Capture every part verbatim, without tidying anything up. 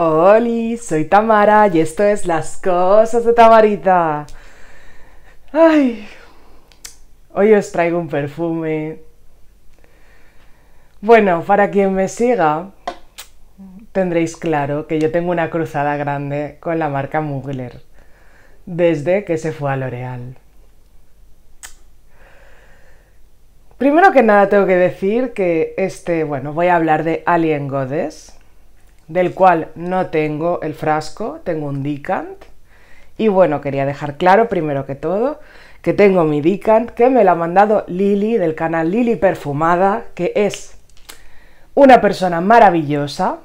Hola, soy Tamara y esto es Las Cosas de Tamarita. Ay, hoy os traigo un perfume. Bueno, para quien me siga, tendréis claro que yo tengo una cruzada grande con la marca Mugler, desde que se fue a L'Oreal. Primero que nada tengo que decir que este, bueno, voy a hablar de Alien Goddess, del cual no tengo el frasco, tengo un decant. Y bueno, quería dejar claro primero que todo que tengo mi decant, que me lo ha mandado Lili del canal Lili Perfumada, que es una persona maravillosa,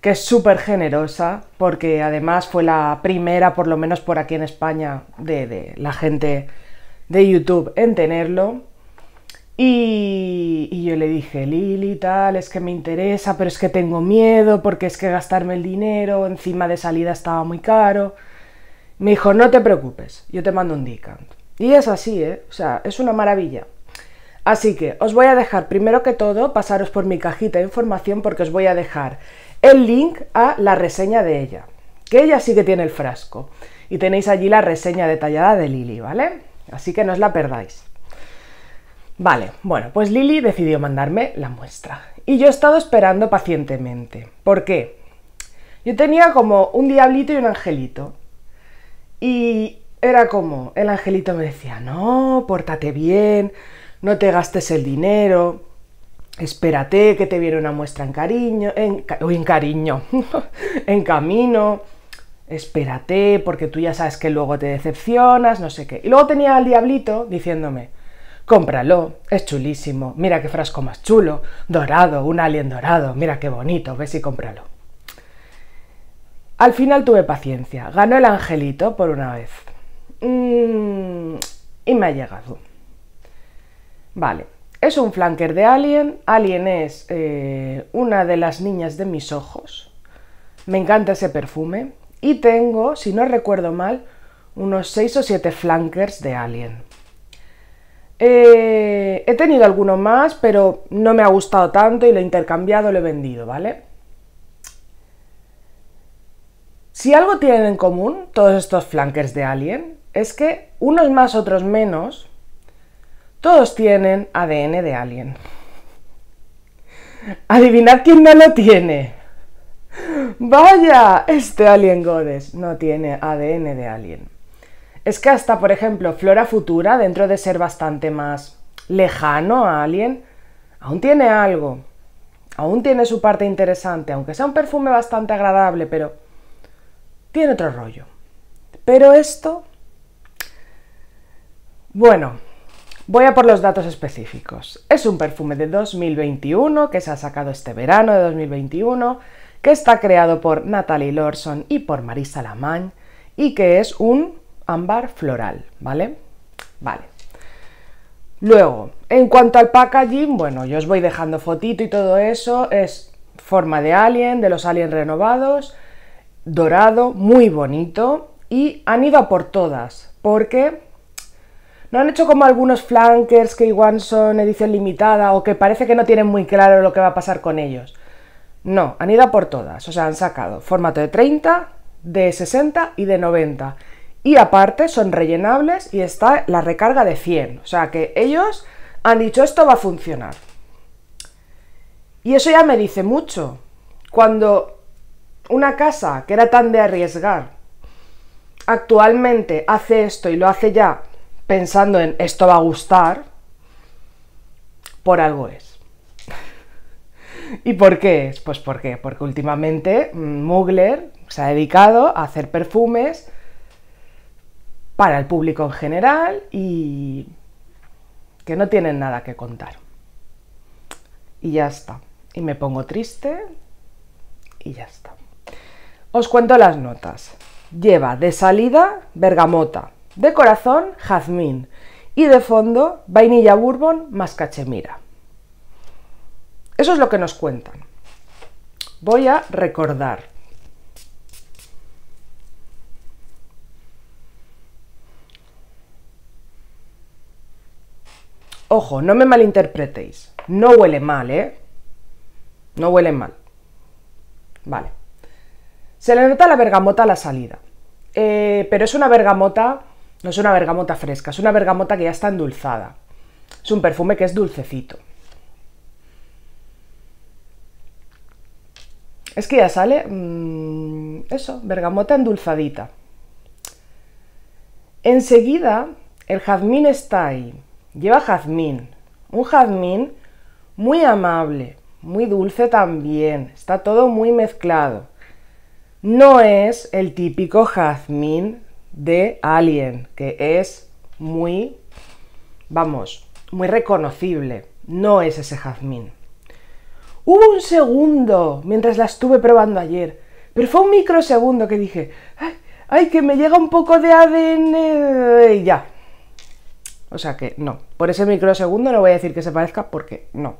que es súper generosa, porque además fue la primera, por lo menos por aquí en España, de, de la gente de YouTube en tenerlo. Y, y yo le dije, Lili, tal, es que me interesa, pero es que tengo miedo, porque es que gastarme el dinero encima de salida estaba muy caro. Me dijo, no te preocupes, yo te mando un decant. Y es así, ¿eh? O sea, es una maravilla. Así que os voy a dejar, primero que todo, pasaros por mi cajita de información, porque os voy a dejar el link a la reseña de ella, que ella sí que tiene el frasco. Y tenéis allí la reseña detallada de Lili, ¿vale? Así que no os la perdáis. Vale, bueno, pues Lili decidió mandarme la muestra y yo he estado esperando pacientemente. ¿Por qué? Yo tenía como un diablito y un angelito y era como, el angelito me decía, no, pórtate bien, no te gastes el dinero, espérate que te viene una muestra en cariño, en, uy, en cariño, en camino, espérate porque tú ya sabes que luego te decepcionas, no sé qué. Y luego tenía al diablito diciéndome, cómpralo, es chulísimo, mira qué frasco más chulo, dorado, un alien dorado, mira qué bonito, ves y cómpralo. Al final tuve paciencia, ganó el angelito por una vez. Mm, y me ha llegado. Vale, es un flanker de Alien, Alien es eh, una de las niñas de mis ojos, me encanta ese perfume, y tengo, si no recuerdo mal, unos seis o siete flankers de Alien. Eh, he tenido alguno más, pero no me ha gustado tanto y lo he intercambiado, lo he vendido, ¿vale? Si algo tienen en común todos estos flankers de Alien, es que unos más, otros menos, todos tienen A D N de Alien. Adivinad quién no lo tiene. ¡Vaya! Este Alien Goddess no tiene A D N de Alien. Es que hasta, por ejemplo, Flora Futura, dentro de ser bastante más lejano a Alien, aún tiene algo, aún tiene su parte interesante, aunque sea un perfume bastante agradable, pero tiene otro rollo. Pero esto... Bueno, voy a por los datos específicos. Es un perfume de dos mil veintiuno que se ha sacado este verano de dos mil veintiuno, que está creado por Natalie Lorsohn y por Marisa Lamagne, y que es un... ámbar floral, ¿vale? Vale. Luego, en cuanto al packaging, bueno, yo os voy dejando fotito y todo eso, es forma de alien, de los aliens renovados, dorado, muy bonito, y han ido a por todas, porque no han hecho como algunos flankers que igual son edición limitada o que parece que no tienen muy claro lo que va a pasar con ellos. No, han ido a por todas, o sea, han sacado formato de treinta, de sesenta y de noventa. Y aparte son rellenables y está la recarga de cien, o sea que ellos han dicho esto va a funcionar. Y eso ya me dice mucho, cuando una casa que era tan de arriesgar, actualmente hace esto y lo hace ya pensando en esto va a gustar, por algo es. ¿Y por qué es? Pues ¿por qué? Porque últimamente Mugler se ha dedicado a hacer perfumes para el público en general y que no tienen nada que contar. Y ya está. Y me pongo triste y ya está. Os cuento las notas. Lleva de salida bergamota, de corazón jazmín y de fondo vainilla bourbon más cachemira. Eso es lo que nos cuentan. Voy a recordar. Ojo, no me malinterpretéis, no huele mal, ¿eh? No huele mal. Vale. Se le nota la bergamota a la salida, eh, pero es una bergamota, no es una bergamota fresca, es una bergamota que ya está endulzada. Es un perfume que es dulcecito. Es que ya sale, mmm, eso, bergamota endulzadita. Enseguida, el jazmín está ahí, lleva jazmín, un jazmín muy amable, muy dulce también, está todo muy mezclado. No es el típico jazmín de Alien, que es muy, vamos, muy reconocible, no es ese jazmín. Hubo un segundo, mientras la estuve probando ayer, pero fue un microsegundo que dije, ay, ¡ay, que me llega un poco de A D N! Y ya. O sea que no. Por ese microsegundo no voy a decir que se parezca porque no.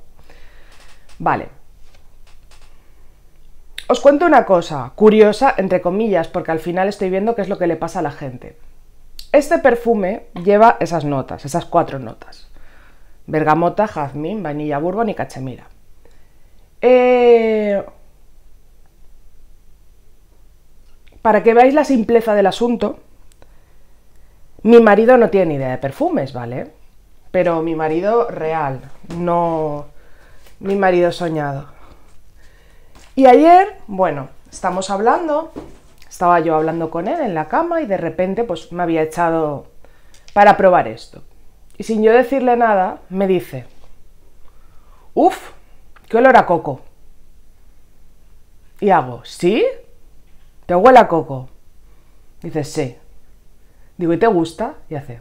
Vale. Os cuento una cosa curiosa, entre comillas, porque al final estoy viendo qué es lo que le pasa a la gente. Este perfume lleva esas notas, esas cuatro notas. Bergamota, jazmín, vainilla, bourbon y cachemira. Eh... Para que veáis la simpleza del asunto, mi marido no tiene ni idea de perfumes, ¿vale? Pero mi marido real, no mi marido soñado. Y ayer, bueno, estamos hablando, estaba yo hablando con él en la cama y de repente pues me había echado para probar esto. Y sin yo decirle nada, me dice, ¡uf! ¡Qué olor a coco! Y hago, ¿sí? ¿Te huele a coco? Dices, sí. Digo, ¿y te gusta? Y hace,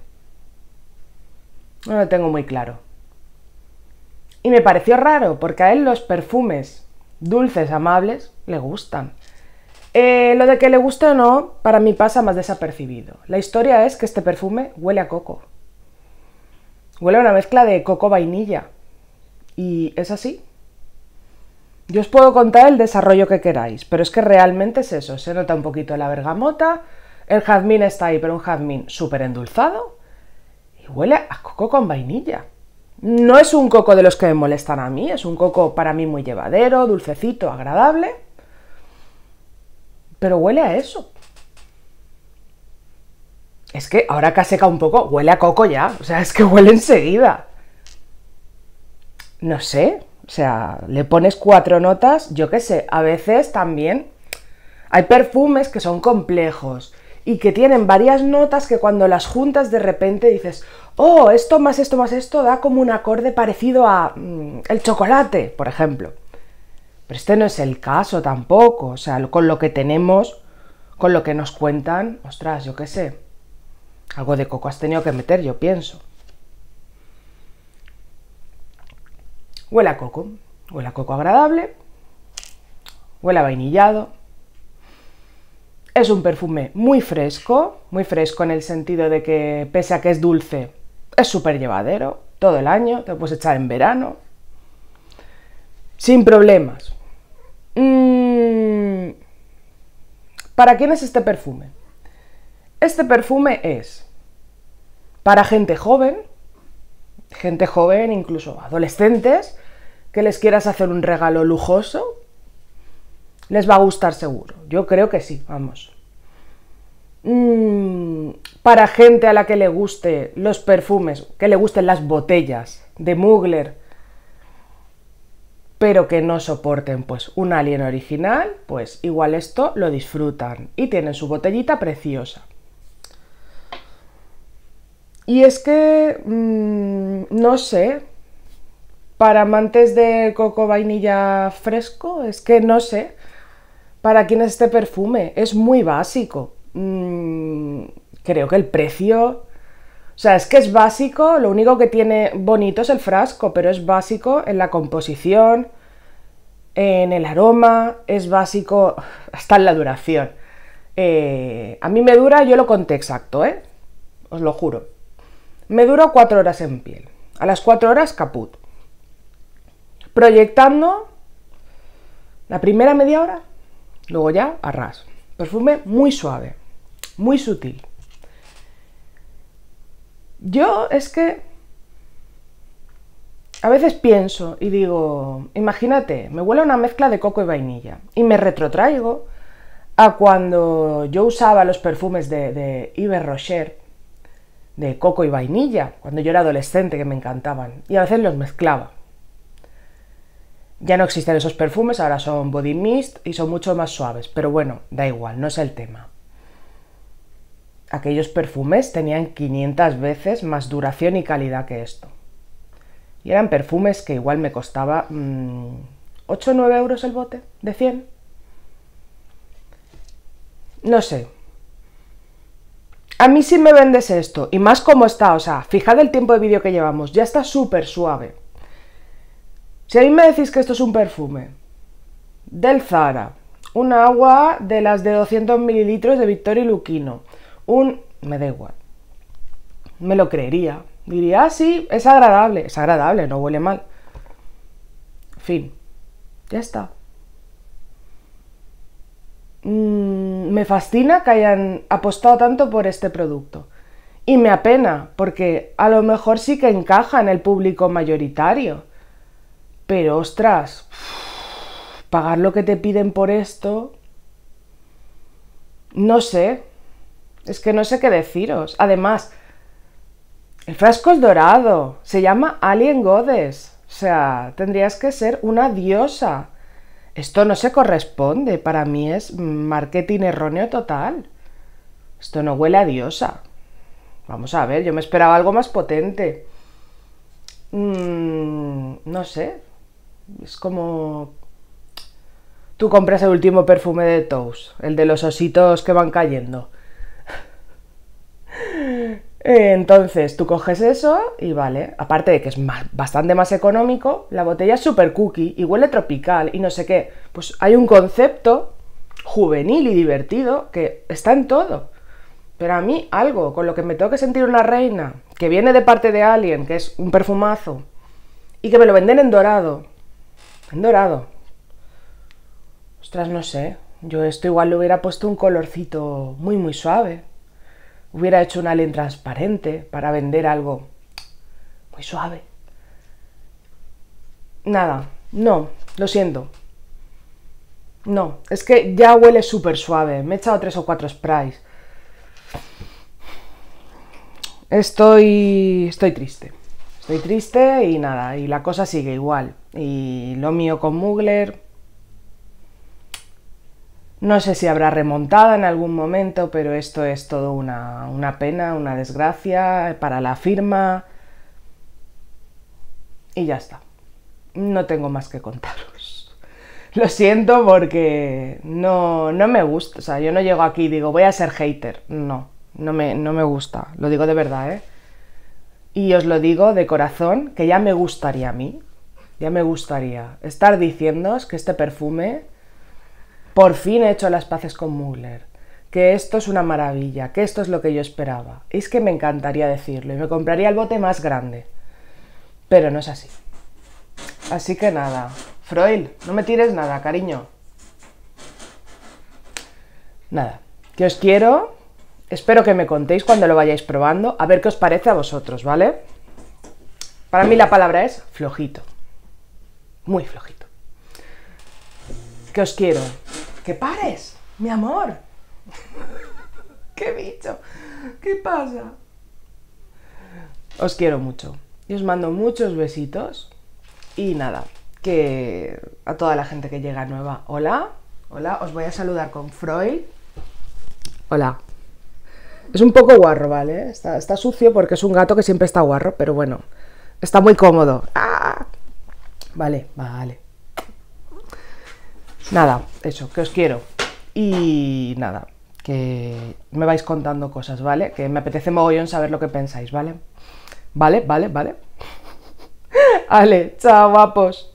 no lo tengo muy claro. Y me pareció raro, porque a él los perfumes dulces, amables, le gustan. Eh, lo de que le guste o no, para mí pasa más desapercibido. La historia es que este perfume huele a coco. Huele a una mezcla de coco-vainilla. Y es así. Yo os puedo contar el desarrollo que queráis, pero es que realmente es eso, se nota un poquito la bergamota, el jazmín está ahí, pero un jazmín súper endulzado, y huele a coco con vainilla. No es un coco de los que me molestan a mí, es un coco para mí muy llevadero, dulcecito, agradable, pero huele a eso. Es que ahora que ha secado un poco, huele a coco ya, o sea, es que huele enseguida. No sé... O sea, le pones cuatro notas, yo qué sé, a veces también hay perfumes que son complejos y que tienen varias notas que cuando las juntas de repente dices, oh, esto más esto más esto da como un acorde parecido a mmm, el chocolate, por ejemplo. Pero este no es el caso tampoco, o sea, con lo que tenemos, con lo que nos cuentan, ostras, yo qué sé, algo de coco has tenido que meter, yo pienso. Huele a coco, huele a coco agradable, huele a vainillado. Es un perfume muy fresco, muy fresco en el sentido de que pese a que es dulce, es súper llevadero todo el año, te lo puedes echar en verano, sin problemas. Mm, ¿Para quién es este perfume? Este perfume es para gente joven, gente joven, incluso adolescentes, que les quieras hacer un regalo lujoso, les va a gustar seguro. Yo creo que sí, vamos. Mm, para gente a la que le guste los perfumes, que le gusten las botellas de Mugler, pero que no soporten pues un Alien original, pues igual esto lo disfrutan y tienen su botellita preciosa. Y es que, mmm, no sé, para amantes de coco vainilla fresco, es que no sé para quién es este perfume, es muy básico. Mm, creo que el precio, o sea, es que es básico, lo único que tiene bonito es el frasco, pero es básico en la composición, en el aroma, es básico hasta en la duración. Eh, a mí me dura, yo lo conté exacto, ¿eh? Os lo juro. Me duró cuatro horas en piel. A las cuatro horas, caput. Proyectando la primera media hora, luego ya a ras. Perfume muy suave, muy sutil. Yo es que a veces pienso y digo, imagínate, me huele una mezcla de coco y vainilla y me retrotraigo a cuando yo usaba los perfumes de, de Yves Rocher, de coco y vainilla, cuando yo era adolescente, que me encantaban, y a veces los mezclaba. Ya no existen esos perfumes, ahora son body mist y son mucho más suaves, pero bueno, da igual, no es el tema. Aquellos perfumes tenían quinientas veces más duración y calidad que esto. Y eran perfumes que igual me costaba mmm, ocho o nueve euros el bote, de cien. No sé. A mí sí me vendes esto, y más como está, o sea, fijad el tiempo de vídeo que llevamos, ya está súper suave. Si a mí me decís que esto es un perfume del Zara, un agua de las de doscientos mililitros de Victoria y Luquino, un... me da igual, me lo creería, diría, ah sí, es agradable, es agradable, no huele mal, fin, ya está. Mm, me fascina que hayan apostado tanto por este producto y me apena porque a lo mejor sí que encaja en el público mayoritario. Pero, ostras, pagar lo que te piden por esto, no sé, es que no sé qué deciros. Además, el frasco es dorado, se llama Alien Goddess, o sea, tendrías que ser una diosa. Esto no se corresponde, para mí es marketing erróneo total. Esto no huele a diosa. Vamos a ver, yo me esperaba algo más potente. Mm, no sé. Es como... tú compras el último perfume de Tous, el de los ositos que van cayendo. Entonces, tú coges eso y vale, aparte de que es más, bastante más económico, la botella es super cookie y huele tropical y no sé qué. Pues hay un concepto juvenil y divertido que está en todo. Pero a mí algo con lo que me tengo que sentir una reina, que viene de parte de Alien, que es un perfumazo, y que me lo venden en dorado. En dorado. Ostras, no sé, yo esto igual le hubiera puesto un colorcito muy muy suave, hubiera hecho un alien transparente para vender algo muy suave. Nada, no, lo siento. No, es que ya huele súper suave, me he echado tres o cuatro sprays. Estoy... estoy triste, estoy triste y nada, y la cosa sigue igual. Y lo mío con Mugler... no sé si habrá remontada en algún momento, pero esto es todo una, una pena, una desgracia para la firma. Y ya está. No tengo más que contaros. Lo siento porque no, no me gusta. O sea, yo no llego aquí y digo, voy a ser hater. No, no me, no me gusta. Lo digo de verdad, ¿eh? Y os lo digo de corazón, que ya me gustaría a mí. Ya me gustaría estar diciéndoos que este perfume... por fin he hecho las paces con Mugler, que esto es una maravilla, que esto es lo que yo esperaba. Es que me encantaría decirlo y me compraría el bote más grande, pero no es así. Así que nada, Freud, no me tires nada, cariño. Nada, que os quiero, espero que me contéis cuando lo vayáis probando, a ver qué os parece a vosotros, ¿vale? Para mí la palabra es flojito, muy flojito. Que os quiero. ¡Que pares, mi amor! ¡Qué bicho! ¿Qué pasa? Os quiero mucho. Y os mando muchos besitos. Y nada, que a toda la gente que llega nueva, hola, hola, os voy a saludar con Freud. Hola. Es un poco guarro, ¿vale? Está, está sucio porque es un gato que siempre está guarro, pero bueno, está muy cómodo. ¡Ah! Vale, vale. Nada, eso, que os quiero. Y nada, que me vais contando cosas, ¿vale? Que me apetece mogollón saber lo que pensáis, ¿vale? Vale, vale, vale. Vale, chao, guapos.